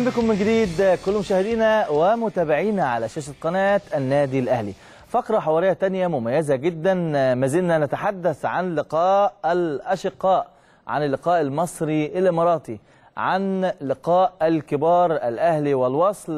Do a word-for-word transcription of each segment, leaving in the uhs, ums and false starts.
اهلا بكم من جديد كل مشاهدينا ومتابعينا على شاشه قناه النادي الاهلي. فقره حواريه ثانيه مميزه جدا، ما زلنا نتحدث عن لقاء الاشقاء، عن اللقاء المصري الاماراتي، عن لقاء الكبار الاهلي والوصل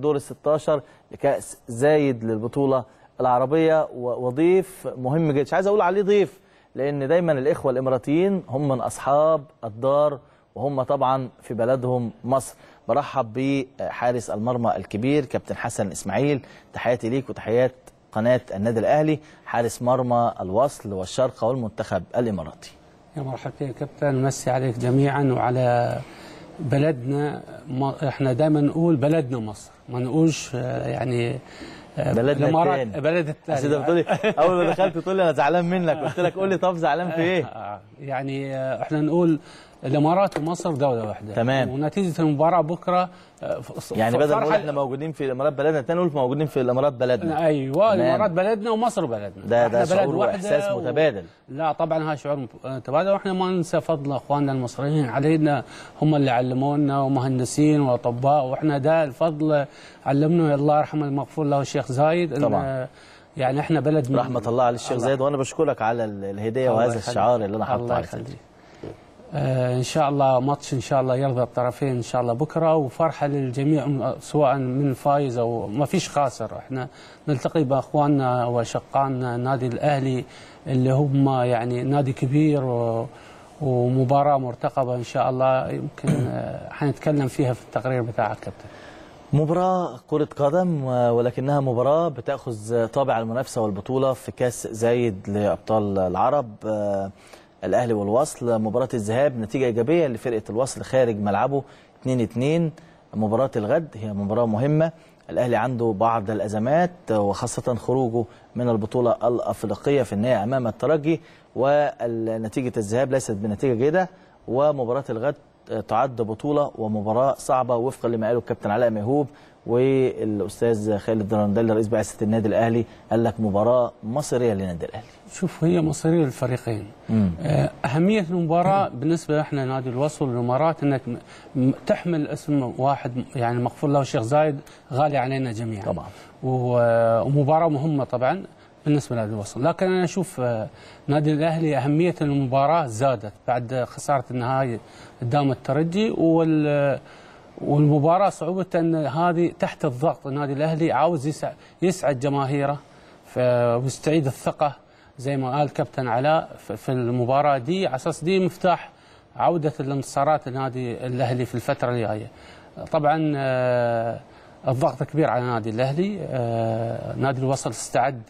دور الستاشر لكاس زايد للبطوله العربيه. وضيف مهم جدا، مش عايز اقول عليه ضيف لان دايما الاخوه الاماراتيين هم من اصحاب الدار وهم طبعا في بلدهم مصر. برحب بحارس المرمى الكبير كابتن حسن إسماعيل، تحياتي ليك وتحيات قناة النادي الأهلي، حارس مرمى الوصل والشارقة والمنتخب الإماراتي. يا مرحبتين يا كابتن، مسي عليك جميعا وعلى بلدنا. احنا دايما نقول بلدنا مصر، ما نقولش يعني بلدنا التاني، بلد التاني. بس انت بتقولي اول ما دخلت تقول لي انا زعلان منك، قلت لك قول لي طب زعلان في ايه؟ يعني احنا نقول الامارات ومصر دوله واحده، تمام. ونتيجه المباراه بكره يعني بدل ما نقول احنا موجودين في الامارات بلدنا، تاني نقول موجودين في الامارات بلدنا. ايوه، الامارات بلدنا ومصر بلدنا. ده ده شعور واحساس و... متبادل. لا طبعا هذا شعور متبادل، واحنا ما ننسى فضل اخواننا المصريين علينا، هم اللي علمونا ومهندسين واطباء، واحنا ده الفضل علمنا الله يرحمه المغفور له الشيخ زايد طبعا. يعني احنا بلد رحمه الله على الشيخ زايد، وانا بشكرك على الهديه وهذا الشعار اللي انا حاطه على صدري. ان شاء الله ماتش ان شاء الله يرضى الطرفين ان شاء الله بكره، وفرحه للجميع سواء من فايز او ما فيش خاسر. احنا نلتقي باخواننا واشقائنا نادي الاهلي اللي هم يعني نادي كبير و... ومباراه مرتقبه ان شاء الله، يمكن حنتكلم فيها في التقرير بتاعك كابتن. مباراه كره قدم ولكنها مباراه بتاخذ طابع المنافسه والبطوله في كاس زايد لابطال العرب، الأهلي والوصل. مباراة الذهاب نتيجة إيجابية لفرقة الوصل خارج ملعبه اتنين اتنين، مباراة الغد هي مباراة مهمة، الأهلي عنده بعض الأزمات وخاصة خروجه من البطولة الأفريقية في النهائي أمام الترجي، ونتيجة الذهاب ليست بنتيجة جيدة، ومباراة الغد تعد بطولة ومباراة صعبة وفقا لما قاله الكابتن علاء ميهوب والأستاذ خالد درندل رئيس بعثة النادي الأهلي، قال لك مباراة مصيرية للنادي الأهلي. شوف، هي مصيرية للفريقين. أهمية المباراة بالنسبة لإحنا نادي الوصل والإمارات إنك تحمل اسم واحد يعني مغفور له الشيخ زايد غالي علينا جميعا طبعا، ومباراة مهمة طبعا بالنسبة لنادي الوصل. لكن أنا أشوف نادي الأهلي أهمية المباراة زادت بعد خسارة النهائي قدام الترجي، وال والمباراة صعوبة أن هذه تحت الضغط. النادي الأهلي عاوز يسعد جماهيره ويستعيد الثقة زي ما قال كابتن علاء في المباراة دي، على أساس دي مفتاح عودة الانتصارات للنادي الأهلي في الفترة الجاية. طبعا الضغط كبير على نادي الأهلي، نادي الوصل استعد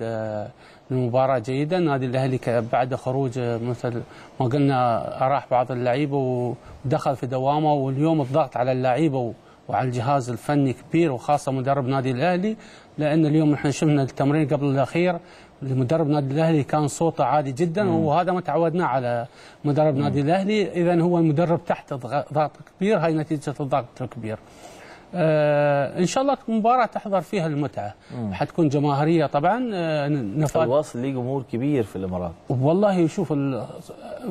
للمباراة جيدا، نادي الأهلي بعد خروج مثل ما قلنا أراح بعض اللعيبة ودخل في دوامه، واليوم الضغط على اللعيبة وعلى الجهاز الفني كبير وخاصة مدرب نادي الأهلي، لأن اليوم نحن شفنا التمرين قبل الأخير لمدرب نادي الأهلي كان صوته عادي جدا مم. وهذا ما تعودنا على مدرب مم. نادي الأهلي، إذا هو المدرب تحت ضغط كبير، هاي نتيجة الضغط الكبير. آه ان شاء الله مباراه تحضر فيها المتعه، حتكون جماهيريه طبعا. آه الوصل ليه جمهور كبير في الامارات والله. شوف،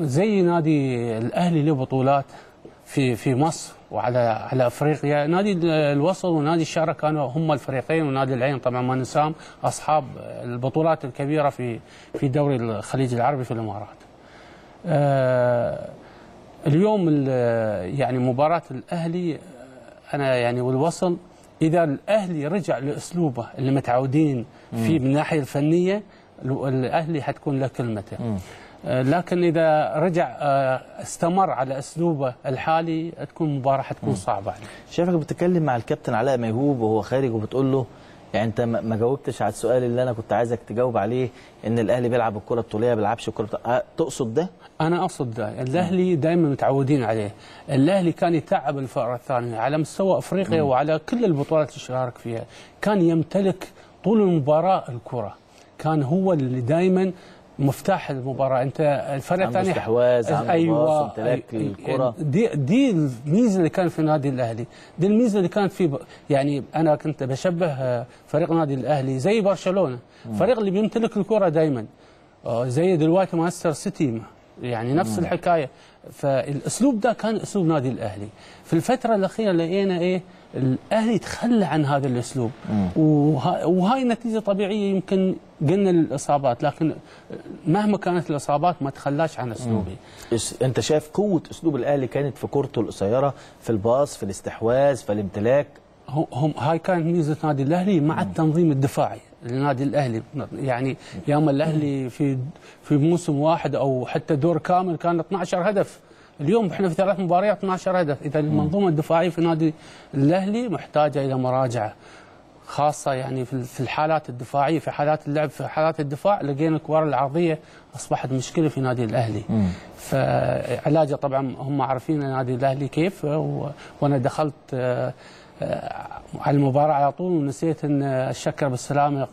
زي نادي الاهلي له بطولات في في مصر وعلى على افريقيا، نادي الوصل ونادي الشارقة كانوا هم الفريقين، ونادي العين طبعا ما ننساهم اصحاب البطولات الكبيره في في دوري الخليج العربي في الامارات. آه اليوم يعني مباراه الاهلي أنا يعني والوصل، إذا الأهلي رجع لأسلوبه اللي متعودين فيه من الناحية الفنية الأهلي حتكون له كلمته. لكن إذا رجع استمر على أسلوبه الحالي تكون مباراة حتكون صعبة عليه. شايفك بتتكلم مع الكابتن علاء ميهوب وهو خارج وبتقول له يعني أنت ما جاوبتش على السؤال اللي أنا كنت عايزك تجاوب عليه، إن الأهلي بيلعب الكرة الطولية ما بيلعبش الكرة بتاع... تقصد ده؟ أنا أقصد ده، الأهلي دايما متعودين عليه، الأهلي كان يتعب الفقرة الثانية على مستوى أفريقيا مم. وعلى كل البطولات اللي شارك فيها، كان يمتلك طول المباراة الكرة، كان هو اللي دايما مفتاح المباراة. أنت الفرقة الثانية استحواذ، أيوة امتلاك الكرة، دي دي الميزة اللي كانت في نادي الأهلي، دي الميزة اللي كانت في ب... يعني أنا كنت بشبه فريق نادي الأهلي زي برشلونة، الفريق اللي بيمتلك الكرة دايما، زي دلوقتي مانشستر سيتي يعني نفس مم. الحكاية. فالأسلوب ده كان أسلوب نادي الأهلي. في الفترة الأخيرة لقينا إيه الاهلي تخلى عن هذا الاسلوب، وه... وهاي نتيجه طبيعيه. يمكن قلنا الاصابات، لكن مهما كانت الاصابات ما تخلاش عن اسلوبي. انت شايف قوه اسلوب الاهلي كانت في كورته القصيره، في الباص، في الاستحواذ، في الامتلاك. هم هاي كانت ميزه نادي الاهلي مع التنظيم الدفاعي لنادي الاهلي. يعني ياما الاهلي في في موسم واحد او حتى دور كامل كان اثني عشر هدف، اليوم احنا في ثلاث مباريات اثني عشر هدف. اذا المنظومه الدفاعيه في نادي الاهلي محتاجه الى مراجعه خاصه، يعني في الحالات الدفاعيه، في حالات اللعب، في حالات الدفاع. لقينا الكوره العرضيه اصبحت مشكله في نادي الاهلي، فعلاجه طبعا هم عارفين نادي الاهلي كيف. وانا دخلت على المباراة على طول ونسيت ان اشكر بالسلامة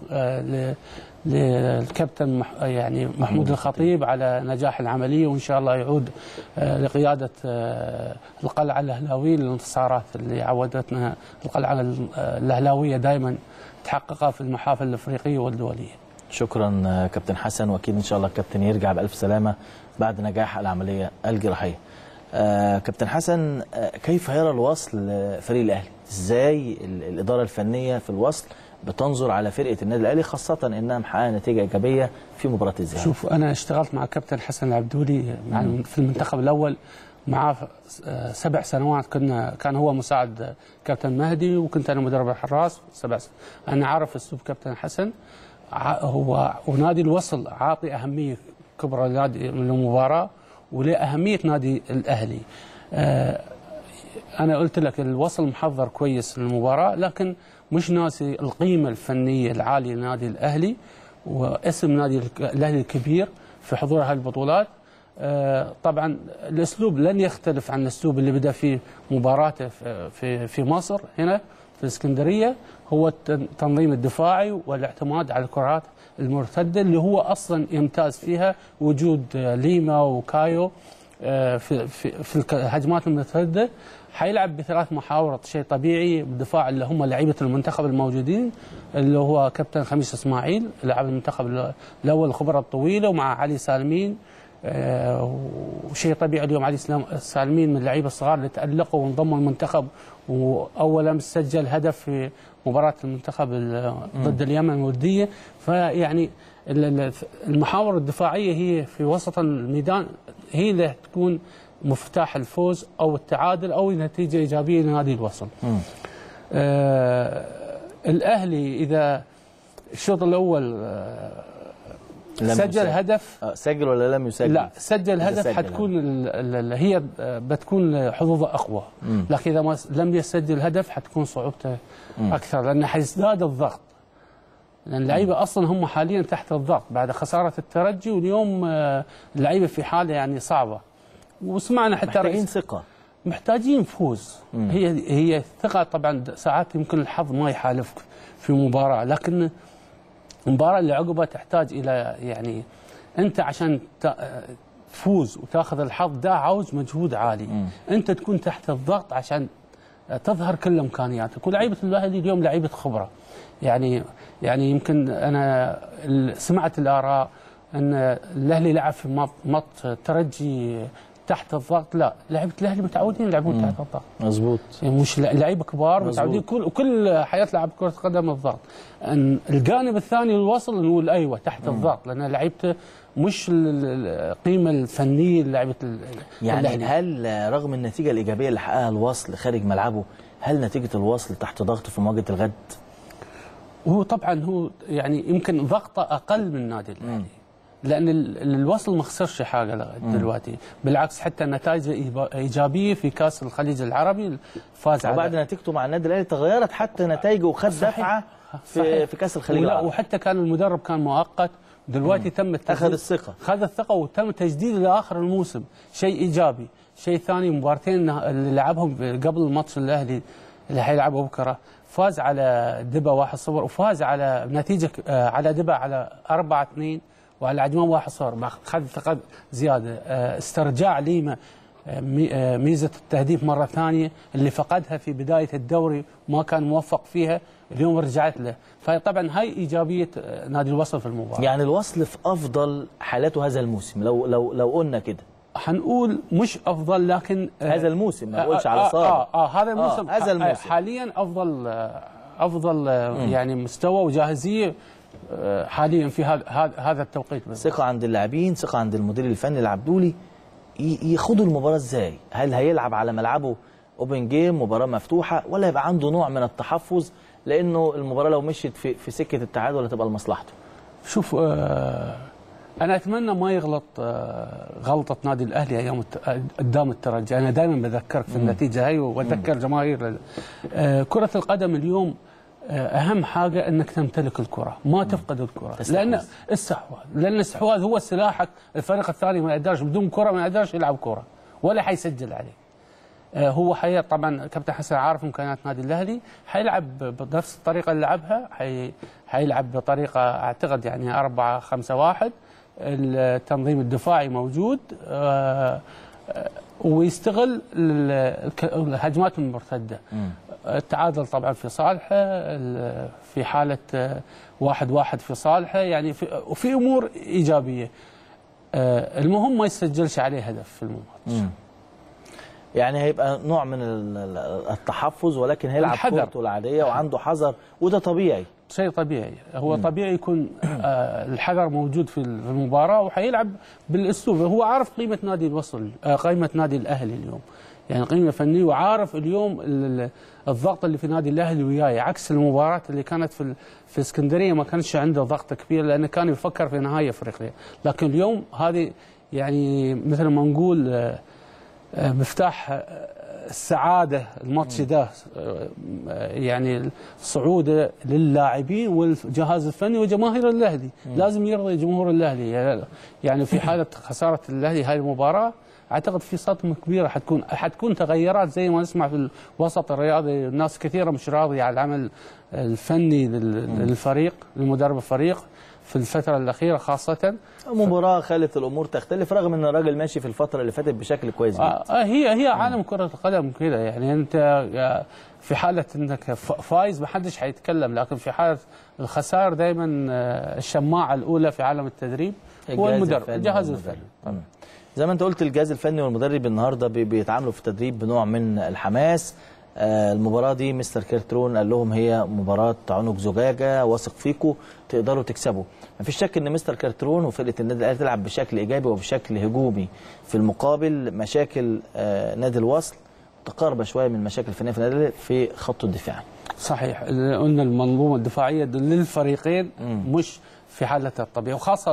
للكابتن يعني محمود الخطيب على نجاح العملية، وان شاء الله يعود لقيادة القلعة الاهلاوية للانتصارات اللي عودتنا القلعة الاهلاوية دائما تحققها في المحافل الافريقية والدولية. شكرا كابتن حسن، واكيد ان شاء الله الكابتن يرجع بألف سلامة بعد نجاح العملية الجراحية. آه كابتن حسن، آه كيف يرى الوصل فريق الاهلي؟ ازاي الاداره الفنيه في الوصل بتنظر على فرقه النادي الاهلي، خاصه انها محققه نتيجه ايجابيه في مباراه الذهاب؟ شوف، انا اشتغلت مع الكابتن حسن العبدولي في المنتخب الاول، معاه سبع سنوات. كنا كان هو مساعد كابتن مهدي وكنت انا مدرب الحراس سبع سنوات. انا عارف اسلوب كابتن حسن، هو ونادي الوصل عاطي اهميه كبرى للمباراه ولأهمية نادي الأهلي. آه أنا قلت لك الوصل محضر كويس للمباراة، لكن مش ناسي القيمة الفنية العالية لنادي الأهلي واسم نادي الأهلي الكبير في حضور هالبطولات. آه طبعا الأسلوب لن يختلف عن الأسلوب اللي بدأ فيه مباراته في في مصر هنا في الإسكندرية، هو التنظيم الدفاعي والاعتماد على الكرات المرتدة اللي هو أصلا يمتاز فيها وجود ليما وكايو في, في, في الهجمات المرتدة. حيلعب بثلاث محاور شيء طبيعي بالدفاع اللي هم لعيبة المنتخب الموجودين، اللي هو كابتن خميس إسماعيل لاعب المنتخب الأول الخبرة الطويلة، ومع علي سالمين. وشيء طبيعي اليوم علي سالمين من اللعيبة الصغار اللي تألقوا وانضموا المنتخب، وأول أمس سجل هدف في مباراة المنتخب ضد اليمن الودية. فيعني المحاور الدفاعية هي في وسط الميدان هي اللي تكون مفتاح الفوز أو التعادل أو نتيجة إيجابية لنادي الوصل. آه الأهلي إذا الشوط الأول آه سجل هدف، سجل ولا لم يسجل؟ لا، سجل هدف حتكون هي بتكون حظوظه اقوى، لكن اذا ما لم يسجل هدف حتكون صعوبته اكثر، لان حيزداد الضغط، لان اللعيبه اصلا هم حاليا تحت الضغط بعد خساره الترجي، واليوم اللعيبه في حاله يعني صعبه. وسمعنا حتى محتاجين ثقه، محتاجين فوز. هي هي الثقه طبعا ساعات يمكن الحظ ما يحالفك في مباراه، لكن المباراة اللي عقبها تحتاج إلى يعني أنت عشان تفوز وتاخذ الحظ ده عاوز مجهود عالي. م. أنت تكون تحت الضغط عشان تظهر كل إمكانياتك، ولاعيبة الأهلي اليوم لاعيبة خبرة. يعني يعني يمكن أنا سمعت الآراء أن الأهلي لعب في مط الترجي تحت الضغط. لا، لعيبه الاهلي متعودين يلعبون تحت الضغط. مظبوط، مش لعيبه كبار متعودين كل كل حياه لاعب كره قدم الضغط. الجانب الثاني للوصل نقول ايوه تحت مم. الضغط، لان لعيبته مش القيمه الفنيه لعيبه يعني الأهلي. هل رغم النتيجه الايجابيه اللي حققها الوصل خارج ملعبه، هل نتيجه الوصل تحت ضغط في مواجهه الغد؟ هو طبعا هو يعني يمكن ضغطه اقل من نادي الاهلي، لأن الوصل ما خسرش حاجة دلوقتي، بالعكس حتى نتائج إيجابية في كأس الخليج العربي فاز على، وبعد نتيجته مع النادي الأهلي تغيرت حتى نتائجه وخد دفعة في, في كأس الخليج العربي، وحتى كان المدرب كان مؤقت، دلوقتي تم أخذ الثقة، أخذ الثقة وتم تجديد لآخر الموسم، شيء إيجابي. شيء ثاني، مبارتين اللي لعبهم قبل الماتش الأهلي اللي حيلعبه بكرة فاز على دبا واحد صفر، وفاز على نتيجة على دبا على أربعة اثنين، وعلى العجمان واحد صار خذ ثقة زيادة. استرجاع ليما ميزة التهديف مرة ثانية اللي فقدها في بداية الدوري وما كان موفق فيها، اليوم رجعت له. فطبعا هاي إيجابية نادي الوصل في المباراة. يعني الوصل في أفضل حالاته هذا الموسم، لو لو لو قلنا كده. هنقول مش افضل، لكن هذا الموسم ما نقولش على صار اه اه هذا الموسم آه هذا الموسم حاليا افضل افضل يعني مستوى وجاهزيه حاليا في هذا هذا التوقيت. ثقه عند اللاعبين، ثقه عند المدير الفني العبدولي. يخوضوا المباراه ازاي؟ هل هيلعب على ملعبه اوبن جيم، مباراه مفتوحه، ولا يبقى عنده نوع من التحفظ لانه المباراه لو مشيت في في سكه التعادل ولا تبقى لمصلحته؟ شوف آه انا اتمنى ما يغلط آه غلطه نادي الاهلي ايام قدام الترجي. انا دائما بذكرك في النتيجه هي واذكر جماهير آه كره القدم اليوم. اهم حاجه انك تمتلك الكره، ما تفقد الكره، لان السحواذ لان السحواذ هو سلاحك. الفريق الثاني ما يقدرش بدون كره، ما يقدرش يلعب كره ولا حيسجل عليه. هو حي طبعا كابتن حسن عارف امكانيات نادي الاهلي، حيلعب بنفس الطريقه اللي لعبها، حي... حيلعب بطريقه اعتقد يعني أربعة خمسة واحد، التنظيم الدفاعي موجود، أه... ويستغل الهجمات المرتده. م. التعادل طبعا في صالحه، في حاله واحد واحد في صالحه، يعني في وفي امور ايجابيه. المهم ما يسجلش عليه هدف في الماتش. يعني هيبقى نوع من التحفظ، ولكن هيلعب كورته العاديه وعنده حذر، وده طبيعي، شيء طبيعي. هو م. طبيعي يكون الحذر موجود في المباراه، وحيلعب بالاسلوب. هو عارف قيمه نادي الوصل، قيمه نادي الاهلي اليوم، يعني قيمه فنيه، وعارف اليوم الضغط اللي في نادي الاهلي وياي، عكس المباراه اللي كانت في في اسكندريه ما كانش عنده ضغط كبير لانه كان يفكر في نهايه افريقيا. لكن اليوم هذه يعني مثل ما نقول مفتاح السعاده الماتش ده، يعني الصعود للاعبين والجهاز الفني وجماهير الاهلي. لازم يرضي جمهور الاهلي، يعني في حاله خساره الاهلي هاي المباراه اعتقد في صدمه كبيره حتكون حتكون تغيرات زي ما نسمع في الوسط الرياضي. ناس كثيره مش راضيه على العمل الفني للفريق، لمدرب الفريق في الفتره الاخيره خاصه. مباراه خلت الامور تختلف، رغم ان الراجل ماشي في الفتره اللي فاتت بشكل كويس جدا. هي هي عالم كره القدم كده، يعني انت في حاله انك فايز ما حدش هيتكلم، لكن في حاله الخساره دايما الشماعه الاولى في عالم التدريب هو المدرب، الجهاز الفني. تمام، زي ما انت قلت الجهاز الفني والمدرب النهارده بيتعاملوا في التدريب بنوع من الحماس. المباراه دي مستر كارترون قال لهم هي مباراه عنق زجاجه، واثق فيكم تقدروا تكسبوا. مفيش شك ان مستر كارترون وفرقه النادي الاهلي تلعب بشكل ايجابي وبشكل هجومي. في المقابل مشاكل نادي الوصل متقاربه شويه من مشاكل فنيه في النادي الاهلي في خطه الدفاع. صحيح، قلنا المنظومه الدفاعيه للفريقين مش في حالة الطبيعي، وخاصة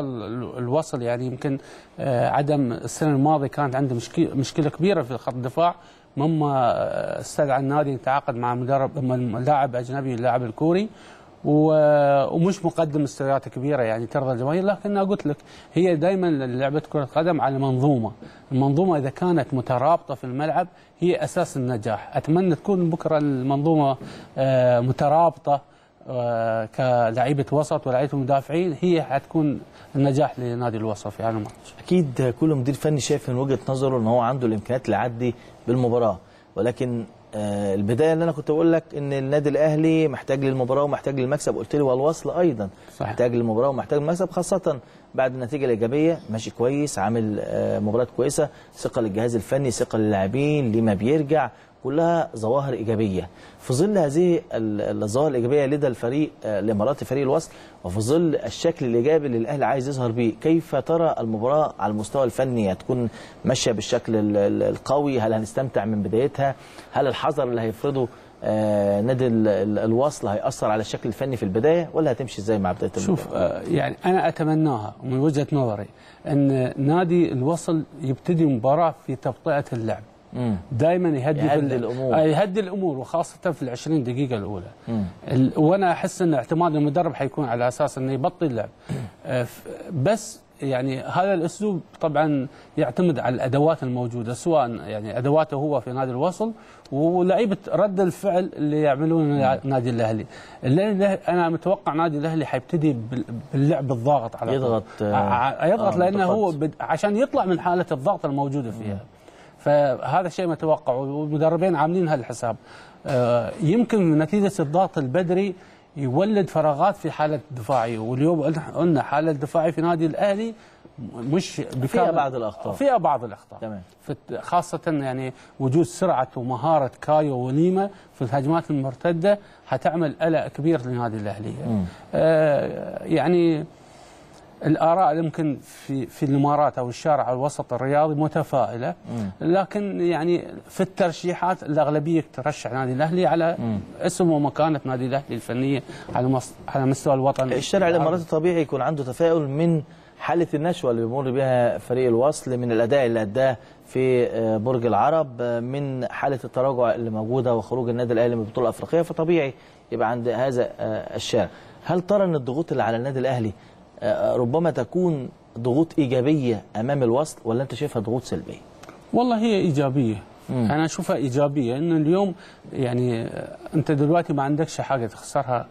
الوصل. يعني يمكن عدم السنة الماضية كانت عنده مشكلة كبيرة في خط الدفاع، مما استدعى النادي يتعاقد مع مدرب لاعب أجنبي، اللاعب الكوري، ومش مقدم مستويات كبيرة يعني ترضى الجماهير. لكن قلت لك هي دائما لعبة كرة القدم على منظومة، المنظومة إذا كانت مترابطة في الملعب هي أساس النجاح. أتمنى تكون بكرة المنظومة مترابطة كلاعيبه وسط ولاعيبه مدافعين، هي حتكون النجاح لنادي الوصل في عالم الماتش. اكيد كل مدير فني شايف من وجهه نظره ان هو عنده الامكانيات اللي يعدي بالمباراه، ولكن البدايه اللي انا كنت بقول لك ان النادي الاهلي محتاج للمباراه ومحتاج للمكسب، قلت لي والوصل ايضا صحيح. محتاج للمباراه ومحتاج للمكسب، خاصه بعد النتيجه الايجابيه. ماشي كويس، عامل مباراه كويسه، ثقه للجهاز الفني، ثقه للاعبين، لما بيرجع كلها ظواهر ايجابيه. في ظل هذه الظواهر الايجابيه لدى الفريق الاماراتي فريق الوصل، وفي ظل الشكل الايجابي اللي الاهلي عايز يظهر بيه، كيف ترى المباراه على المستوى الفني هتكون ماشيه بالشكل القوي؟ هل هنستمتع من بدايتها؟ هل الحذر اللي هيفرضه نادي الوصل هيأثر على الشكل الفني في البدايه، ولا هتمشي ازاي مع بدايه المباراه؟ شوف يعني انا اتمناها من وجهه نظري ان نادي الوصل يبتدي مباراه في تبطئه اللعب. دائما يهدي يهدي الامور يهدي الامور وخاصه في العشرين دقيقه الاولى. ال... وانا احس ان اعتماد المدرب حيكون على اساس انه يبطل اللعب. أه بس يعني هذا الاسلوب طبعا يعتمد على الادوات الموجوده، سواء يعني ادواته هو في نادي الوصل ولاعيبه رد الفعل اللي يعملونه نادي الاهلي. انا متوقع نادي الاهلي حيبتدي باللعب الضاغط، على يضغط آه يضغط آه لانه هو ب... عشان يطلع من حاله الضغط الموجوده فيها. مم. فهذا الشيء متوقع، والمدربين عاملين هالحساب. يمكن نتيجه الضغط البدري يولد فراغات في حاله دفاعيه، واليوم قلنا حاله دفاعيه في نادي الاهلي مش فيها بعض الاخطاء فيها بعض الاخطاء تمام، خاصه يعني وجود سرعه ومهاره كايو وليما في الهجمات المرتده هتعمل قلق كبير للنادي الاهلي. آه يعني الاراء يمكن في في الامارات او الشارع الوسط الرياضي متفائله، لكن يعني في الترشيحات الاغلبيه ترشح نادي الاهلي على اسم ومكانه نادي الاهلي الفنيه على على مستوى الوطن. الشارع الاماراتي طبيعي يكون عنده تفاؤل من حالة النشوة اللي بيمر بها فريق الوصل، من الأداء اللي أداه في برج العرب، من حالة التراجع اللي موجودة وخروج النادي الأهلي من البطولة الأفريقية، فطبيعي يبقى عند هذا الشارع. هل ترى أن الضغوط اللي على النادي الأهلي ربما تكون ضغوط إيجابية أمام الوصل، ولا أنت شايفها ضغوط سلبية؟ والله هي إيجابية. مم. أنا أشوفها إيجابية، إن اليوم يعني أنت دلوقتي ما عندكش حاجة تخسرها،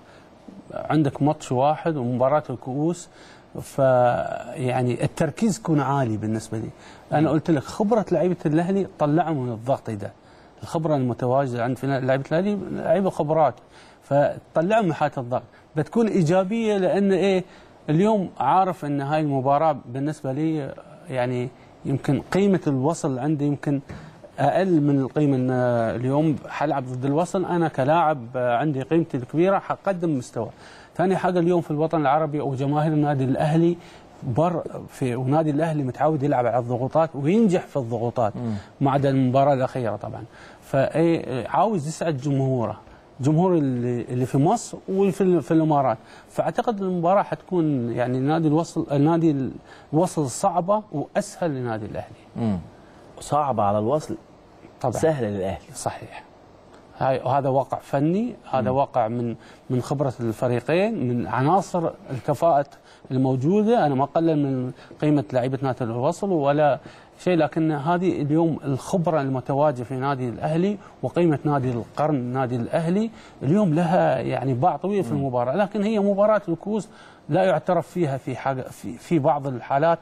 عندك ماتش واحد ومباراة الكؤوس، فيعني التركيز يكون عالي بالنسبه لي. انا قلت لك خبره لعيبه الاهلي طلعهم من الضغط ده، الخبره المتواجده عند لعيبه الاهلي لعيبه خبرات، فطلعهم من حاله الضغط. بتكون ايجابيه لان ايه، اليوم عارف ان هاي المباراه بالنسبه لي يعني يمكن قيمه الوصل عندي يمكن اقل من القيمه، ان اليوم حلعب ضد الوصل انا كلاعب عندي قيمتي الكبيره حقدم مستوى. ثاني حاجه اليوم في الوطن العربي او جماهير النادي الاهلي بر في ونادي الاهلي متعود يلعب على الضغوطات وينجح في الضغوطات ما عدا المباراه الاخيره طبعا، فايه عاوز يسعد جمهوره، جمهور اللي في مصر وفي في الامارات، فاعتقد المباراه حتكون يعني نادي الوصل النادي الوصل صعبه واسهل لنادي الاهلي. صعبه على الوصل طبعا، سهله للاهلي صحيح. هذا واقع فني، هذا واقع من من خبرة الفريقين، من عناصر الكفاءة الموجودة. أنا ما أقلل من قيمة لعيبة نادي الوصل ولا شيء، لكن هذه اليوم الخبرة المتواجدة في نادي الأهلي وقيمة نادي القرن نادي الأهلي اليوم لها يعني باع طويل في المباراة، لكن هي مباراة الكؤوس لا يعترف فيها في حاجة في في بعض الحالات،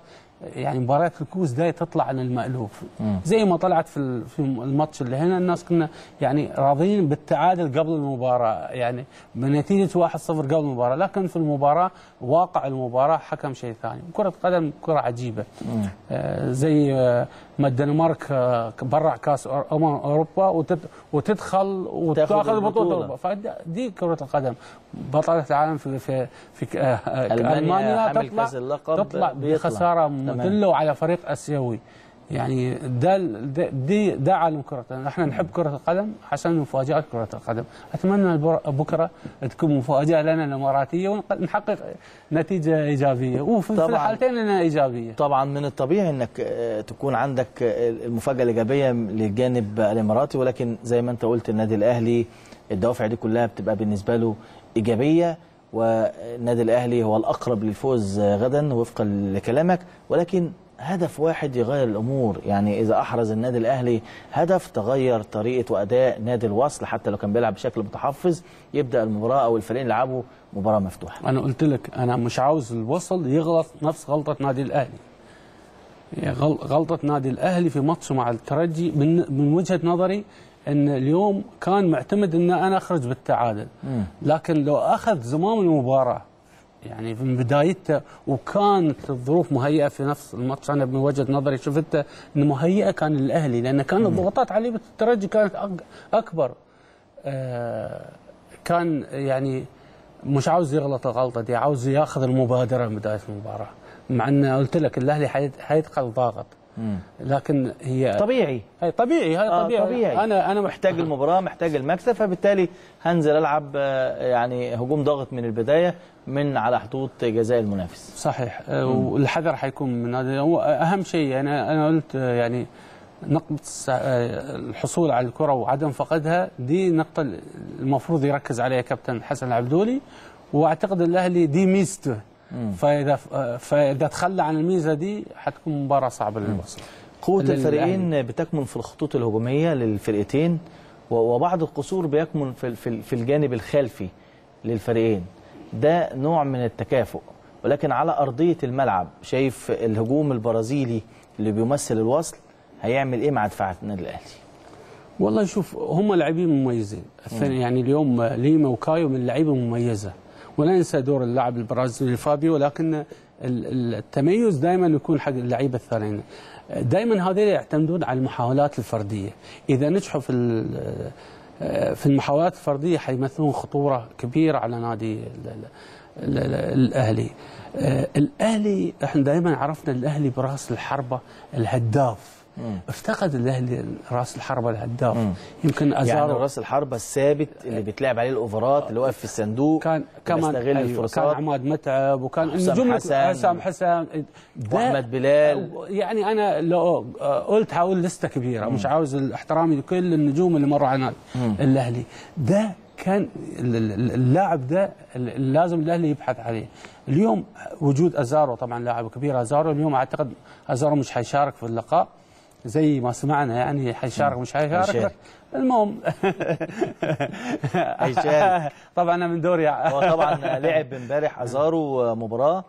يعني مباريات الكؤوس داي تطلع عن المألوف زي ما طلعت في في الماتش اللي هنا. الناس كنا يعني راضيين بالتعادل قبل المباراه، يعني بنتيجه واحد صفر قبل المباراه، لكن في المباراه واقع المباراه حكم شيء ثاني. كره قدم كره عجيبه، آه زي آه ما الدنمارك آه برع كاس امم اوروبا وتدخل وتاخذ البطوله، فدي كره القدم. بطله العالم في في, في آه المانيا, ألمانيا تطلع تطلع بخساره مدلوا على فريق اسيوي، يعني ده دي ده عالم كره. احنا نحب كره القدم عشان مفاجاه كره القدم. اتمنى بكره تكون مفاجاه لنا الاماراتيه ونحقق نتيجه ايجابيه، وفي الحالتين انها ايجابيه. طبعا من الطبيعي انك تكون عندك المفاجاه الايجابيه للجانب الاماراتي، ولكن زي ما انت قلت النادي الاهلي الدوافع دي كلها بتبقى بالنسبه له ايجابيه، والنادي الأهلي هو الأقرب للفوز غدا وفقا لكلامك. ولكن هدف واحد يغير الأمور، يعني إذا أحرز النادي الأهلي هدف تغير طريقة وأداء نادي الوصل، حتى لو كان بيلعب بشكل متحفظ يبدأ المباراة أو الفريقين يلعبوا مباراة مفتوحة. أنا قلت لك أنا مش عاوز الوصل يغلط نفس غلطة نادي الأهلي، يعني غلطة نادي الأهلي في ماتش مع الترجي من من وجهة نظري ان اليوم كان معتمد ان انا اخرج بالتعادل، لكن لو اخذ زمام المباراه يعني من بدايته وكانت الظروف مهيئه في نفس الماتش، انا من وجهه نظري شفته ان مهيئه كان الاهلي، لان كانت الضغوطات على الترجي كانت اكبر. آه كان يعني مش عاوز يغلط الغلطه دي، عاوز ياخذ المبادره من بدايه المباراه، مع ان قلت لك الاهلي حيدخل ضاغط، لكن هي طبيعي هي طبيعي هي طبيعي, آه طبيعي. انا انا محتاج المباراه، محتاج المكسب، فبالتالي هنزل العب يعني هجوم ضاغط من البدايه من على حدود جزاء المنافس. صحيح، والحذر حيكون من هذا اهم شيء. انا انا قلت يعني نقطه الحصول على الكره وعدم فقدها دي نقطه المفروض يركز عليها كابتن حسن العبدولي، واعتقد الاهلي دي ميزته، فاذا فاذا تخلى عن الميزه دي حتكون مباراه صعبه للوصل. قوه الفريقين بتكمن في الخطوط الهجوميه للفرقتين، وبعض القصور بيكمن في في الجانب الخلفي للفريقين، ده نوع من التكافؤ. ولكن على ارضيه الملعب شايف الهجوم البرازيلي اللي بيمثل الوصل هيعمل ايه مع دفاعات النادي الاهلي؟ والله شوف هم لاعبين مميزين، يعني اليوم ليما وكايو من اللعيبه مميزه، ولا ننسى دور اللاعب البرازيلي فابيو، لكن التميز دائما يكون حق اللعيبه الثانيين. دائما هذول يعتمدون على المحاولات الفرديه، اذا نجحوا في في المحاولات الفرديه حيمثلون خطوره كبيره على نادي الاهلي. الاهلي احنا دائما عرفنا الاهلي براس الحربه الهداف. مم. افتقد الاهلي راس الحربه الهداف. مم. يمكن ازارو يعني راس الحربه الثابت اللي بيتلعب عليه الاوفرات، اللي واقف في الصندوق، كان كمان أيوه الفرصات، كان عماد متعب، وكان نجوم حسام حسام واحمد بلال. يعني انا لو قلت حاول لسته كبيره. مم. مش عاوز احترامي لكل النجوم اللي مروا على نادي الاهلي، ده كان اللاعب ده لازم الاهلي يبحث عليه. اليوم وجود ازارو طبعا لاعب كبير. ازارو اليوم اعتقد ازارو مش حيشارك في اللقاء زي ما سمعنا، يعني حيشارك مش حيشارك، المهم حيشارك طبعا. انا من دوري هو طبعا لعب امبارح ازارو مباراه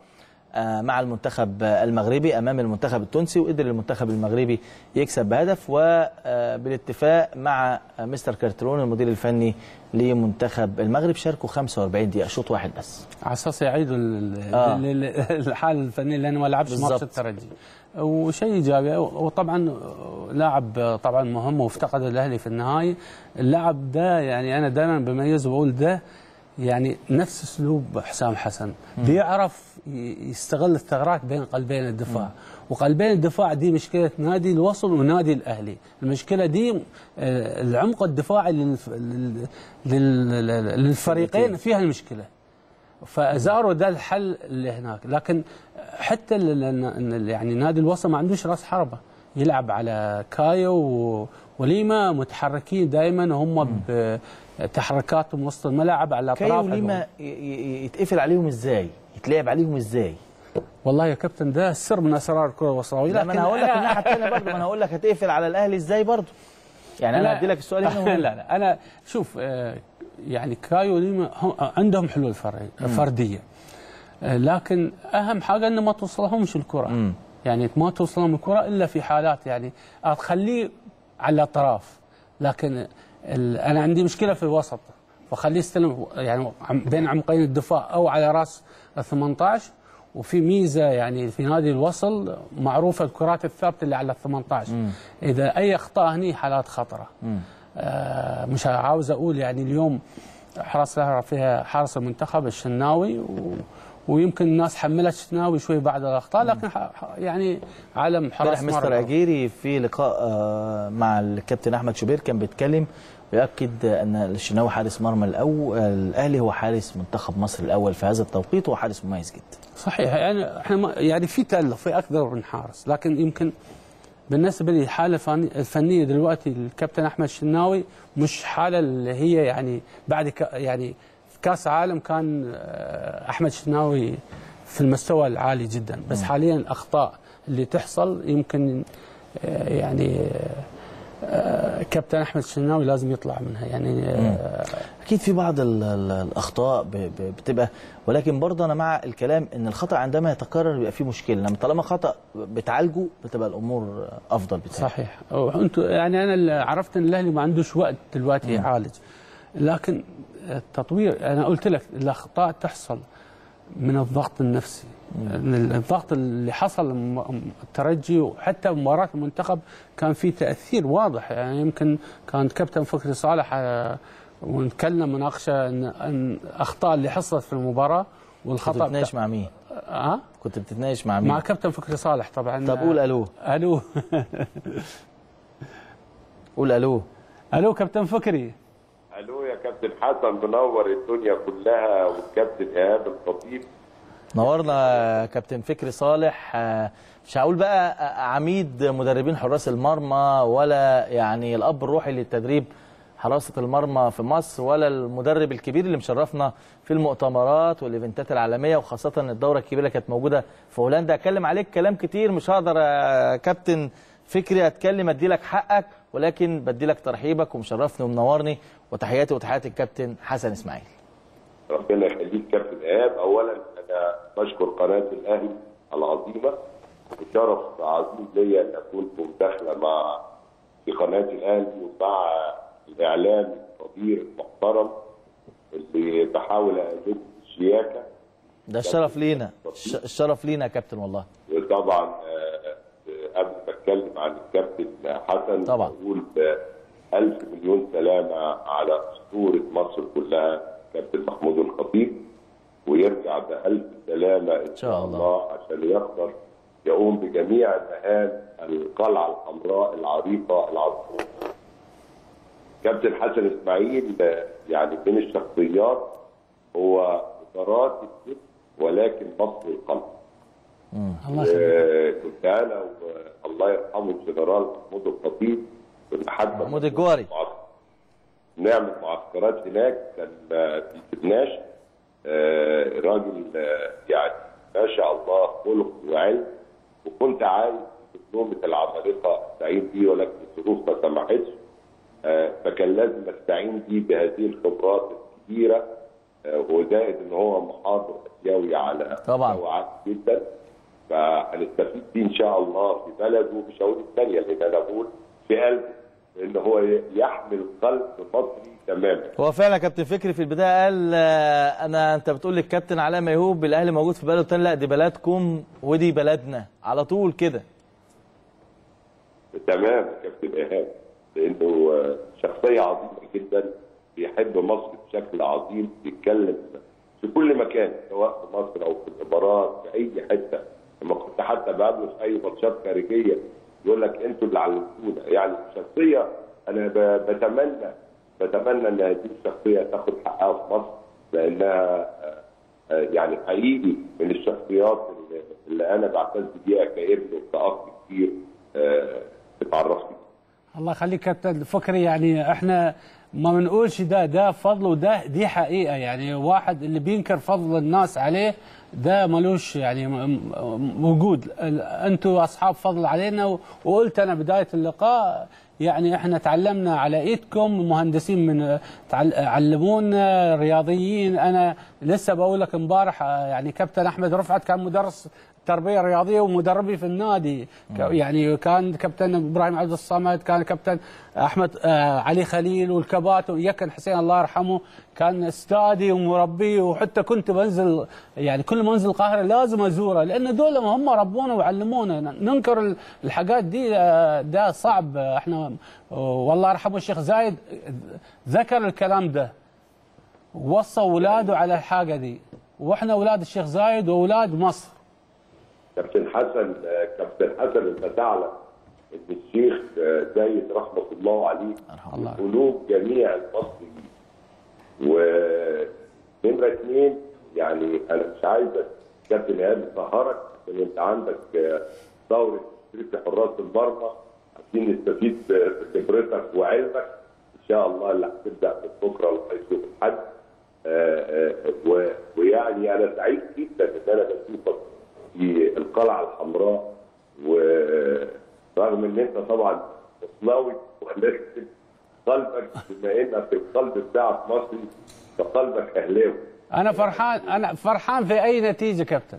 مع المنتخب المغربي امام المنتخب التونسي، وقدر المنتخب المغربي يكسب بهدف، وبالاتفاق مع مستر كارترون المدير الفني لمنتخب المغرب شاركوا خمسة وأربعين دقيقه، شوط واحد بس، على اساس يعيدوا آه. الحاله الفنيه، لانه ما لعبش ماتش الترجي، وشيء ايجابي. وطبعا لاعب طبعا مهم وافتقد الاهلي في النهايه. اللاعب ده يعني انا دائما بميزه وبقول ده يعني نفس اسلوب حسام حسن، بيعرف يستغل الثغرات بين قلبين الدفاع. مم. وقلبين الدفاع دي مشكله نادي الوصل ونادي الاهلي، المشكله دي العمق الدفاعي للفريقين فيها المشكله. فازارو ده الحل اللي هناك، لكن حتى يعني نادي الوصل ما عندوش راس حربه، يلعب على كايو وليما متحركين دائما، وهم بتحركاتهم وسط الملعب على اطراف. كايو وليما يتقفل عليهم ازاي؟ يتلعب عليهم ازاي؟ والله يا كابتن ده سر من اسرار الكره الوسطويه. لا ما انا هقول لك الناحيه الثانيه برضه، ما انا هقول لك هتقفل على الاهلي ازاي برضه؟ يعني انا هدي لك السؤال هنا. لا لا انا شوف يعني كايو وليما عندهم حلول فرديه، لكن اهم حاجه انه ما توصلهمش الكره. مم. يعني ما توصلهم الكره الا في حالات يعني اخليه على الاطراف، لكن انا عندي مشكله في الوسط، فخليه يستلم يعني بين عمقين الدفاع او على راس ال ثمانية عشر. وفي ميزه يعني في نادي الوصل معروفه الكرات الثابته اللي على ال ثمانية عشر. مم. اذا اي اخطاء هني حالات خطره. آه مش عاوز اقول يعني اليوم حراس الأهلي فيها حارس المنتخب الشناوي، و ويمكن الناس حملت الشناوي شوي بعد الاخطاء، لكن يعني عالم حراس مرمى. مستر عجيري في لقاء مع الكابتن احمد شوبير كان بيتكلم ويؤكد ان الشناوي حارس مرمى الاول، الاهلي هو حارس منتخب مصر الاول في هذا التوقيت، وهو حارس مميز جدا. صحيح، يعني احنا يعني في تألق في اكثر من حارس، لكن يمكن بالنسبه للحاله الفنيه دلوقتي الكابتن احمد الشناوي مش حاله اللي هي يعني بعد يعني كاس عالم كان احمد الشناوي في المستوى العالي جدا، بس حاليا الاخطاء اللي تحصل يمكن يعني كابتن احمد الشناوي لازم يطلع منها يعني. اكيد في بعض الاخطاء بتبقى، ولكن برضه انا مع الكلام ان الخطا عندما يتكرر بيبقى فيه مشكله، لما طالما خطا بتعالجه بتبقى الامور افضل بتاعي. صحيح، انتوا يعني انا اللي عرفت ان الاهلي ما عندوش وقت دلوقتي يعالج، لكن التطوير انا قلت لك الاخطاء تحصل من الضغط النفسي. مم. الضغط اللي حصل الترجي وحتى مباراه المنتخب كان في تاثير واضح، يعني يمكن كان كابتن فكري صالح ونتكلم مناقشه ان الاخطاء اللي حصلت في المباراه والخطا. كنت بتتناقش مع مين؟ اه كنت بتتناقش مع مين؟ مع كابتن فكري صالح طبعا. طب قول الو الو قول الو الو كابتن فكري. الو يا كابتن حسن، منور الدنيا كلها، والكابتن ايهاب الخطيب نورنا. كابتن فكري صالح مش هقول بقى عميد مدربين حراس المرمى، ولا يعني الاب الروحي للتدريب حراسه المرمى في مصر، ولا المدرب الكبير اللي مشرفنا في المؤتمرات والايفنتات العالميه، وخاصه الدوره الكبيره كانت موجوده في هولندا. اتكلم عليك كلام كتير، مش هقدر يا كابتن فكري اتكلم ادي لك حقك، ولكن بدي لك ترحيبك ومشرفني ومنورني، وتحياتي وتحيات الكابتن حسن اسماعيل. ربنا يخليك كابتن ايهاب. اولا انا بشكر قناه الاهلي العظيمه، وشرف عظيم ليا ان اكون مداخله مع في قناه الاهلي ومع الاعلام الكبير المحترم اللي بحاول اقلبه الشياكه ده الشرف لينا، الشرف لينا يا كابتن والله. وطبعا قبل ما اتكلم عن الكابتن حسن طبعا بقول ألف مليون سلامه على اسطوره مصر كلها كابتن محمود الخطيب، ويرجع بألف سلامه ان شاء الله عشان يقدر يقوم بجميع مهام القلعه الحمراء العريقه العظيمه. كابتن حسن اسماعيل يعني من الشخصيات هو اطارات الست ولكن مصر القلب. الله يخليك. كنت انا والله يرحمه الجنرال محمود الخطيب كنا حتى محمود الجواري نعمل معسكرات هناك، كان في سيدناش راجل يعني ما شاء الله خلق وعلم، وكنت عايز نوبه العمالقه استعين بيه ولكن الظروف ما سمحتش، فكان لازم استعين بيه بهذه الخبرات الكبيره، وزائد ان هو محاضر اسيوي على مستوى عالي جدا، فهنستفيد بيه ان شاء الله في بلده ومش هقول الثانيه اللي انا بقول في قلبه ان هو يحمل قلب مصري تماما. هو فعلا كابتن فكري في البدايه قال انا انت بتقول لي الكابتن علاء ميهوب الاهلي موجود في بلده تاني، لا دي بلدكم ودي بلدنا على طول كده. تمام كابتن ايهاب، لانه شخصيه عظيمه جدا بيحب مصر بشكل عظيم، بيتكلم في كل مكان سواء في مصر او في الامارات في اي حته، لما كنت حتى بقابله في اي ماتشات خارجيه يقول لك انتوا اللي علمتونا، يعني شخصيه انا بتمنى بتمنى ان هذه الشخصيه تاخد حقها في مصر، لانها يعني حقيقي من الشخصيات اللي انا بعتز بيها كابن وكأخ كتير اتعرفت. الله يخليك كابتن فكري، يعني احنا ما بنقولش ده ده فضل وده دي حقيقه، يعني واحد اللي بينكر فضل الناس عليه ده ملوش يعني وجود، انتوا اصحاب فضل علينا. وقلت انا بدايه اللقاء يعني احنا تعلمنا على ايدكم، مهندسين من علمونا، رياضيين. انا لسه بقول لك امبارح يعني كابتن احمد رفعت كان مدرس تربيه رياضيه ومدربي في النادي، يعني كان كابتن ابراهيم عبد الصمد، كان كابتن احمد آه علي خليل والكبات، ويكن حسين الله يرحمه كان استادي ومربي، وحتى كنت بنزل يعني كل ما انزل القاهره لازم ازوره، لان دول هم ربونا وعلمونا. ننكر الحاجات دي ده صعب. احنا والله يرحمه الشيخ زايد ذكر الكلام ده، ووصى اولاده على الحاجه دي، واحنا اولاد الشيخ زايد واولاد مصر. كابتن حسن كابتن حسن انت تعلم ان الشيخ زايد رحمه الله عليه في قلوب جميع المصريين. ونمره اثنين يعني انا مش عايزك كابتن ايهاب اسهرك، عشان انت عندك دوره تشريف حراس المرمى، عايزين نستفيد بخبرتك وعلمك ان شاء الله اللي هتبدا من بكره لغايه يوم الاحد. ويعني انا سعيد جدا ان انا بشوفك في القلعه الحمراء، ورغم ان انت طبعا مصلاوي ولكن قلبك بما انك في القلب بتاعك مصري فقلبك اهلاوي. انا فرحان، انا فرحان في اي نتيجه كابتن،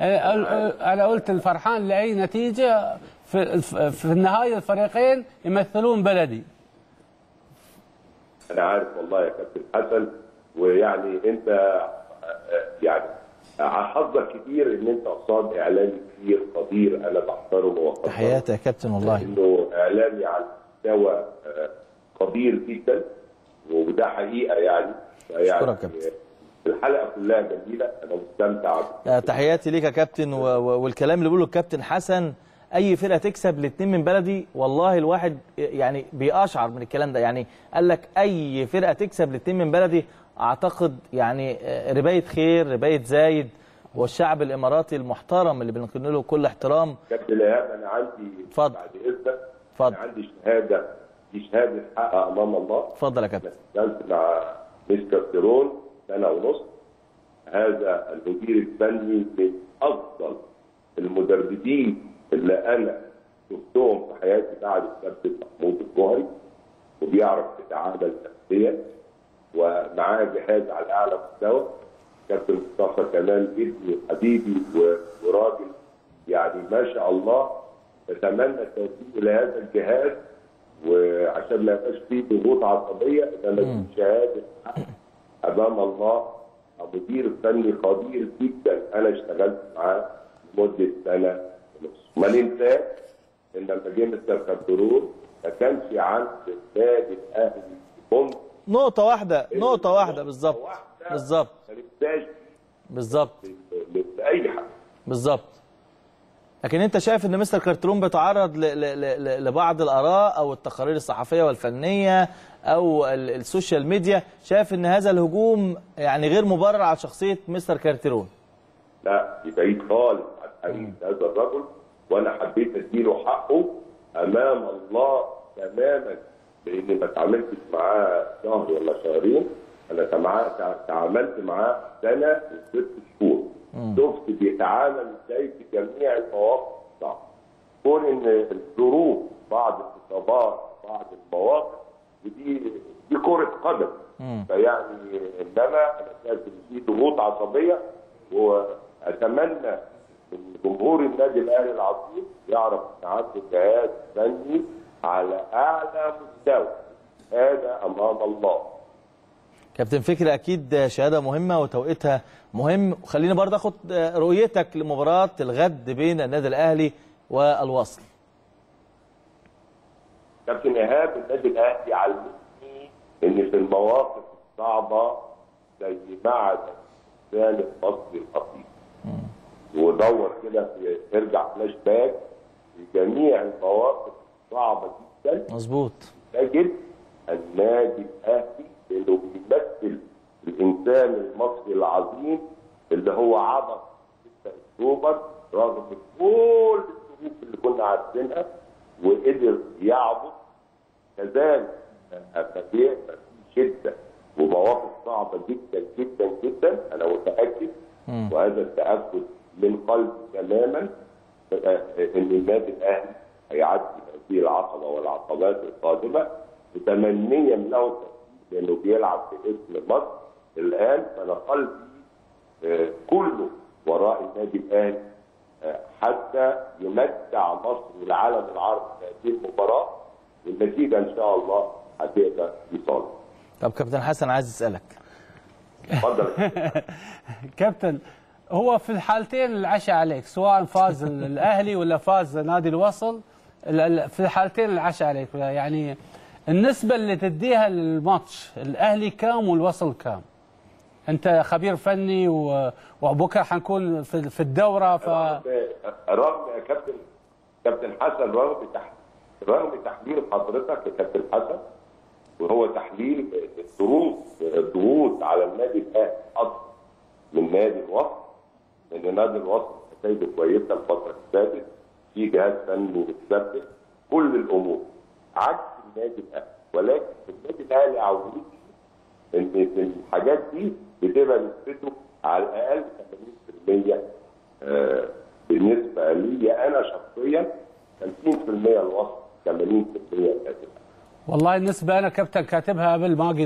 انا قلت الفرحان لاي نتيجه، في في النهايه الفريقين يمثلون بلدي. انا عارف والله يا كابتن حسن، ويعني انت يعني حظك كتير ان انت قصاد اعلامي كتير قدير انا بحترمه وقدره. تحياتي يا كابتن والله. انه اعلامي على مستوى قدير جدا وده حقيقه يعني. شكرا كابتن. الحلقه كلها جميله، انا مستمتع. تحياتي ليك يا كابتن، والكلام اللي بيقوله الكابتن حسن اي فرقه تكسب الاثنين من بلدي، والله الواحد يعني بيقشعر من الكلام ده، يعني قال لك اي فرقه تكسب الاثنين من بلدي. اعتقد يعني رباية خير، رباية زايد والشعب الاماراتي المحترم اللي بنقدم له كل احترام. كابتن ايهاب انا عندي اتفضل بعد اذنك، اتفضل. انا عندي شهاده، دي شهاده حقها امام الله. اتفضل يا كابتن. كنت مع ميس كارترون سنه ونص، هذا المدير الفني من افضل المدربين اللي انا شفتهم في حياتي بعد الكابتن محمود الجوهري، وبيعرف يتعامل نفسيا، ومعاه جهاز على اعلى مستوى. كابتن مصطفى كمال ابني حبيبي وراجل يعني ما شاء الله، بتمنى التوفيق لهذا الجهاز، وعشان ما يبقاش فيه ضغوط عصبيه، انما دي شهاده امام الله مدير فني خبير جدا انا اشتغلت معاه لمده سنه ونص. ما ننساش ان لما جه مستر كارترون ما كانش عند النادي الاهلي بوم. نقطه واحده نقطه واحده بالظبط بالظبط بالظبط لاي حاجه بالظبط. لكن انت شايف ان مستر كارترون بيتعرض لبعض الاراء او التقارير الصحفيه والفنيه او السوشيال ميديا، شايف ان هذا الهجوم يعني غير مبرر على شخصيه مستر كارترون؟ لا، بعيد خالص عن هذا الرجل، وانا حبيت اديله حقه امام الله تماما، لاني ما اتعاملتش معاه شهر ولا شهرين، انا تعاملت معاه سنه وست شهور. شفت بيتعامل ازاي في جميع المواقف الصعبه. كون ان الظروف بعض الاصابات بعض المواقف ودي دي كره قدم. فيعني انما انا شايف ان في ضغوط عصبيه، واتمنى ان جمهور النادي الاهلي العظيم يعرف يعدي جهاز فني على اعلى مستوى. هذا امام الله. كابتن فكري، اكيد شهاده مهمه وتوقيتها مهم. خليني برضه اخد رؤيتك لمباراه الغد بين النادي الاهلي والوصل. كابتن ايهاب، النادي الاهلي علمني ان في المواقف الصعبه زي معدن الانسان المصري الاصيل. ودور كده في ارجع فلاش باك لجميع المواقف الصعبه جدا. مظبوط. تجد النادي الاهلي اللي بيمثل الانسان المصري العظيم اللي هو عبر ستة أكتوبر رغم كل الظروف اللي كنا عارفينها وقدر يعبر. كذلك في شده ومواقف صعبه جدا جدا جدا، انا متاكد وهذا التاكد من قلبي تماما ان النادي الاهلي هيعدي هذه العقبه والعقبات القادمه بتمنيا له لانه بيلعب باسم مصر الان. فانا قلبي كله وراء النادي الاهلي حتى يمتع مصر والعالم العربي بهذه المباراه، والنتيجه ان شاء الله هتبقى في صالح. طب كابتن حسن، عايز اسالك. اتفضل. كابتن، هو في الحالتين العشاء عليك، سواء فاز الاهلي ولا فاز نادي الوصل، في الحالتين العشاء عليك. يعني النسبة اللي تديها للماتش، الأهلي كام والوصل كام؟ أنت خبير فني و... وبكرة حنكون في, في الدورة. ف رغم يا كابتن كابتن حسن، رغم تح... رغم تحليل حضرتك يا كابتن حسن، وهو تحليل الظروف الضغوط على النادي الأهلي أكثر من نادي الوصل، لأن نادي الوصل نتائجه كويسة الفترة السادسة، في جهاز فني متثبت، كل الأمور. عكس النادي الاهلي، ولكن النادي الاهلي عاوزين ان الحاجات دي بتبقى نسبته على الاقل ثمانين بالمية آه بالنسبه لي انا شخصيا، خمسين بالمية الوسط، ثمانين بالمية النادي الاهلي. والله النسبه انا كابتن كاتبها قبل ما اجي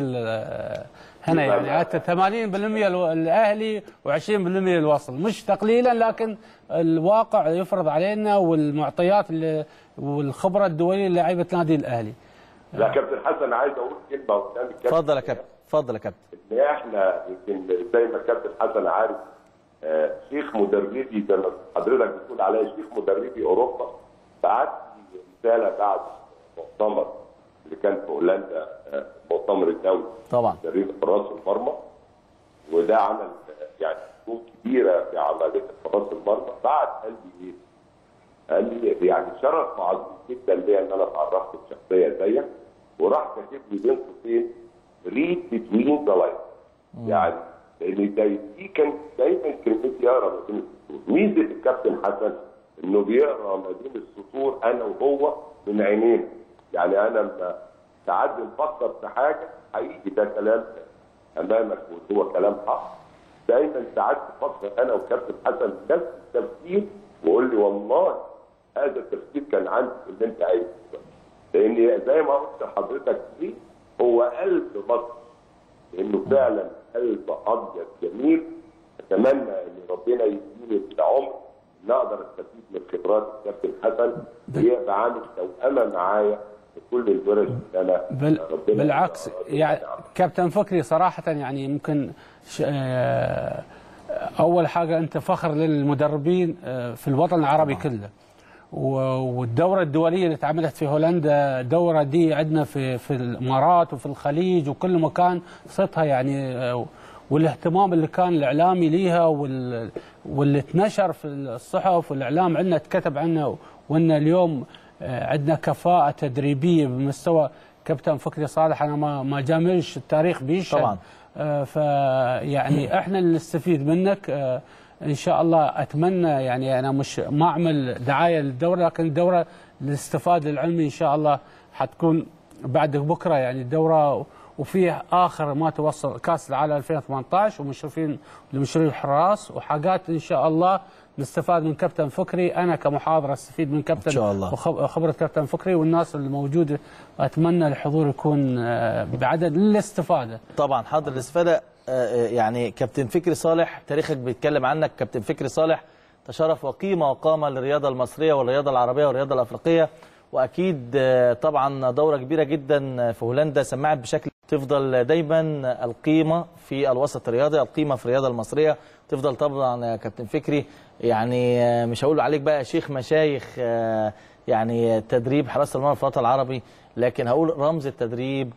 هنا، يعني حتى ثمانين بالمية الاهلي وعشرين بالمية الوصل، مش تقليلا لكن الواقع يفرض علينا والمعطيات والخبره الدوليه للاعيبه نادي الاهلي. لا كابتن حسن، عايز اقول كلمه قدام الكابتن. اتفضل يا كابتن، اتفضل يا كابتن. ان احنا يمكن زي ما الكابتن حسن عارف، آه شيخ مدربي زي ما حضرتك بتقول عليا، شيخ مدربي اوروبا بعت لي رساله بعد مؤتمر اللي كان في هولندا، آه مؤتمر الدولي طبعا تدريب حراس المرمى، وده عمل يعني تكون كبيره في عمليه حراس المرمى. بعد قال لي ايه؟ قال لي يعني شرف عظيم جدا ليا ان انا اتعرفت بشخصيه زيك، وراح كاتب لي بين قوسين read between the lines، يعني لان داي دي كان دايما كلمتي اقرا ما بين السطور. ميزه الكابتن حسن انه بيقرا ما بين السطور انا وهو من عينين، يعني انا لما ساعات بنفكر في حاجه حقيقي ده كلام امامك وهو كلام حق، دايما ساعات بفكر انا وكابتن حسن نفس التفكير وقول لي والله هذا التفكير كان عندي اللي انت عايزه. لان زي ما قلت لحضرتك دي هو قلب مصر، لانه فعلا قلب ابيض جميل. اتمنى ان ربنا يديني العمر ان اقدر استفيد من خبرات الكابتن حسن ويبقى عامل توأمه معايا كل الفرق. لا لا بل بالعكس يعني كابتن فكري صراحه يعني ممكن اول حاجه انت فخر للمدربين في الوطن العربي كله، والدوره الدوليه اللي اتعملت في هولندا، الدوره دي عندنا في في الامارات وفي الخليج وكل مكان صيتها يعني، والاهتمام اللي كان الاعلامي ليها وال... واللي اتنشر في الصحف والاعلام عندنا، اتكتب عنه، وان اليوم عندنا كفاءه تدريبيه بمستوى كابتن فكري صالح. انا ما ما جاملش التاريخ بيشهد طبعا. آه فيعني احنا اللي نستفيد منك. آه ان شاء الله اتمنى يعني انا مش ما اعمل دعايه للدوره، لكن الدوره للاستفاده العلمي ان شاء الله حتكون بعد بكره يعني الدوره، وفيه اخر ما توصل كاس العالم ألفين وثمانطعش ومشرفين لمشرفين حراس وحاجات ان شاء الله نستفاد من كابتن فكري. انا كمحاضر استفيد من كابتن ان شاء الله وخبره كابتن فكري والناس الموجوده. اتمنى الحضور يكون بعدد للاستفاده طبعا. حاضر الاستفاده يعني. كابتن فكري صالح تاريخك بيتكلم عنك. كابتن فكري صالح تشرف وقيمه وقام للرياضه المصريه والرياضه العربيه والرياضه الافريقيه، واكيد طبعا دوره كبيره جدا في هولندا سمعت بشكل. تفضل دايما القيمه في الوسط الرياضي، القيمه في الرياضه المصريه تفضل طبعا يا كابتن فكري. يعني مش هقول عليك بقى شيخ مشايخ يعني تدريب حراسه المرمى في الوطن العربي، لكن هقول رمز التدريب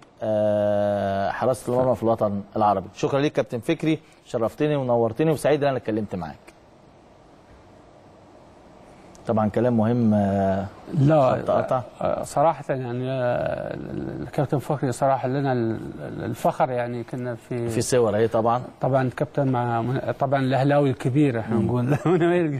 حراسه المرمى في الوطن العربي. شكرا ليك كابتن فكري، شرفتني ونورتني وسعيد ان انا اتكلمت معاك. طبعا كلام مهم. لا صراحه يعني الكابتن فكري صراحه لنا الفخر يعني. كنا في في صور اهي طبعا طبعا الكابتن مع طبعا الاهلاوي الكبير احنا نقول مانويل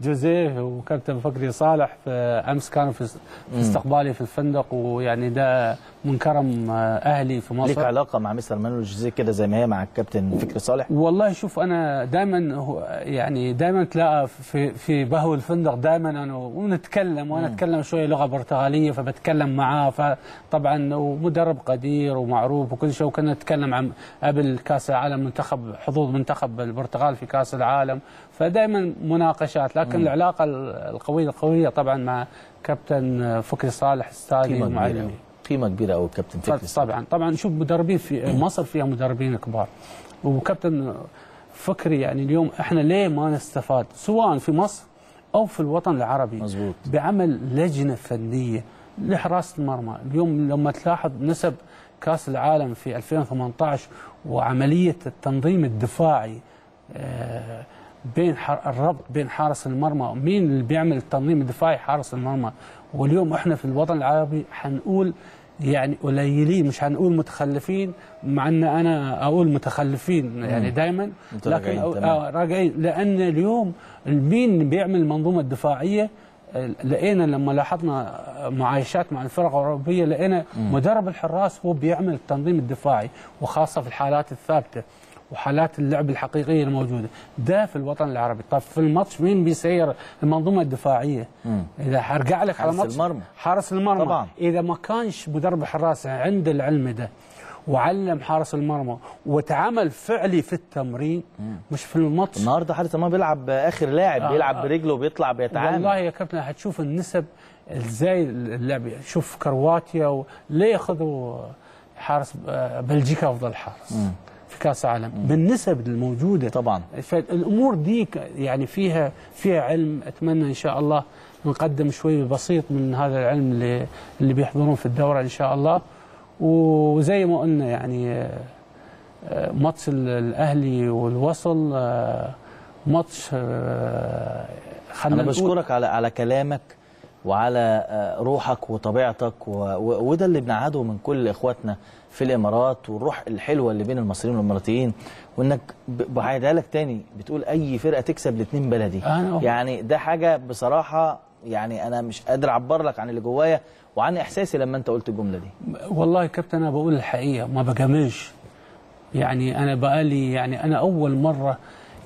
جوزيه وكابتن فكري صالح امس كانوا في استقبالي في الفندق، ويعني ده من كرم اهلي في مصر. ليك علاقه مع مستر مانويل جوزيه كده زي ما هي مع الكابتن فكري صالح؟ والله شوف انا دايما يعني دايما تلاقى في في بهو الفندق دايما انا ونتكلم وانا اتكلم شويه لغه برتغاليه فبتكلم معاه، فطبعا ومدرب قدير ومعروف وكل شيء. وكنا نتكلم عن قبل كاس العالم منتخب حظوظ منتخب البرتغال في كاس العالم، فدايما مناقشات. لكن مم. العلاقه القويه القويه طبعا مع كابتن فكري صالح استاذي ومعلمي. قيمه كبيره قوي كابتن فكري صالح. طبعا طبعا شوف مدربين في مصر فيها مدربين كبار، وكابتن فكري يعني اليوم احنا ليه ما نستفاد سواء في مصر أو في الوطن العربي؟ مزبوط. بعمل لجنة فنية لحراسة المرمى. اليوم لما تلاحظ نسب كأس العالم في ألفين وثمانطعش وعملية التنظيم الدفاعي بين الربط بين حارس المرمى، مين اللي بيعمل التنظيم الدفاعي؟ حارس المرمى. واليوم احنا في الوطن العربي حنقول يعني قليلين، مش هنقول متخلفين، مع ان انا اقول متخلفين يعني دايما، لكن راجعين. لان اليوم مين بيعمل المنظومه الدفاعيه؟ لقينا لما لاحظنا معايشات مع الفرق الاوروبيه لقينا مدرب الحراس هو بيعمل التنظيم الدفاعي، وخاصه في الحالات الثابته وحالات اللعب الحقيقيه الموجوده. ده في الوطن العربي. طب في الماتش مين بيسير المنظومه الدفاعيه؟ مم. اذا هرجع لك على الماتش، حارس المرمى حارس المرمى طبعا. اذا ما كانش مدرب الحراس عند العلم ده وعلم حارس المرمى وتعامل فعلي في التمرين مم. مش في الماتش. النهارده حارس المرمى بيلعب اخر لاعب، آه بيلعب برجله وبيطلع بيتعامل. والله يا كابتن هتشوف النسب ازاي اللعب. شوف كرواتيا و... ليه خذوا حارس بلجيكا افضل حارس مم. في كاس العالم بالنسب الموجوده طبعا. فالامور دي يعني فيها فيها علم. اتمنى ان شاء الله نقدم شويه بسيط من هذا العلم اللي, اللي بيحضرون في الدوره ان شاء الله. وزي ما قلنا يعني ماتش الاهلي والوصل ماتش. انا بشكرك على على كلامك وعلى روحك وطبيعتك، وده اللي بنعاده من كل اخواتنا في الامارات، والروح الحلوه اللي بين المصريين والاماراتيين. وانك بعيدها لك تاني بتقول اي فرقه تكسب الاثنين بلدي، يعني ده حاجه بصراحه يعني انا مش قادر اعبر لك عن اللي جوايا وعن احساسي لما انت قلت الجمله دي. والله يا كابتن انا بقول الحقيقه ما بجاملش يعني. انا بقالي يعني انا اول مره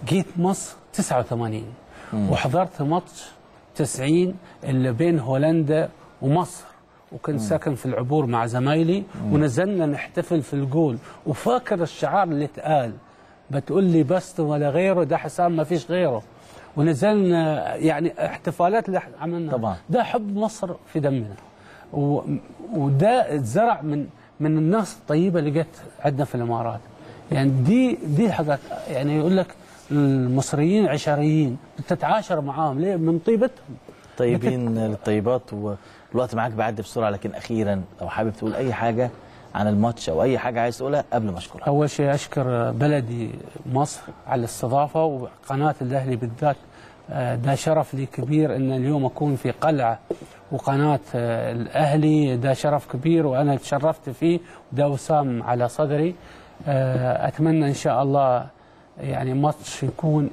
جيت مصر تسعة وثمانين مم. وحضرت ماتش تسعين اللي بين هولندا ومصر، وكنت ساكن في العبور مع زمايلي مم. ونزلنا نحتفل في الجول. وفاكر الشعار اللي اتقال بتقول لي بس ولا غيره، ده حسام ما فيش غيره. ونزلنا يعني احتفالات اللي عملناها طبعا. ده حب مصر في دمنا. وده اتزرع من من الناس الطيبه اللي جت عندنا في الامارات. يعني دي دي حاجات يعني يقول لك المصريين عشريين، بتتعاشر معاهم ليه؟ من طيبتهم. طيبين للطيبات. والوقت معاك بعد بسرعه، لكن اخيرا لو حابب تقول اي حاجه عن الماتش او اي حاجه عايز تقولها قبل ما اشكرك. اول شيء اشكر بلدي مصر على الاستضافه، وقناه الاهلي بالذات ده شرف لي كبير ان اليوم اكون في قلعه وقناه الاهلي، ده شرف كبير وانا اتشرفت فيه، وده وسام على صدري. اتمنى ان شاء الله يعني ماتش يكون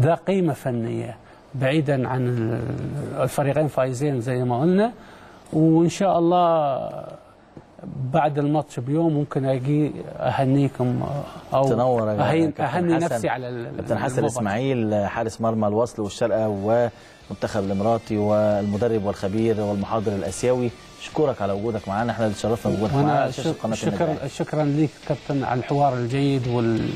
ذا قيمه فنيه بعيدا عن الفريقين فايزين زي ما قلنا، وان شاء الله بعد الماتش بيوم ممكن اجي اهنيكم او تنور اهني نفسي على المباراه. كابتن حسن اسماعيل حارس مرمى الوصل والشارقه والمنتخب الاماراتي والمدرب والخبير والمحاضر الاسيوي، اشكرك على وجودك معانا، احنا اللي اتشرفنا بوجودك معانا. شكرا شكرا ليك كابتن على الحوار الجيد وال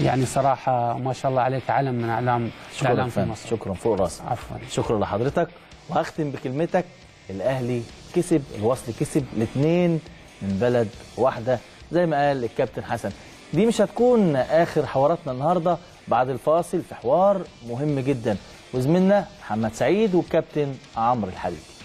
يعني صراحه ما شاء الله عليك علم من اعلام الاعلام في مصر. شكرا فوق راسك. عفوا. شكرا لحضرتك، واختم بكلمتك الاهلي كسب، الوصل كسب، الاثنين من بلد واحدة زي ما قال الكابتن حسن. دي مش هتكون آخر حواراتنا النهاردة، بعد الفاصل في حوار مهم جدا وزميلنا محمد سعيد والكابتن عمرو الحبيبي.